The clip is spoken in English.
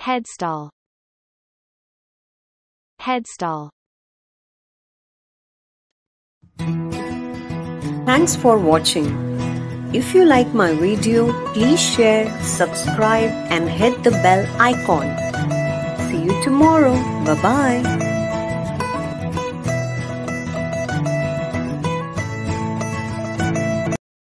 Headstall. Headstall. Thanks for watching. If you like my video, please share, subscribe and hit the bell icon. See you tomorrow. Bye-bye.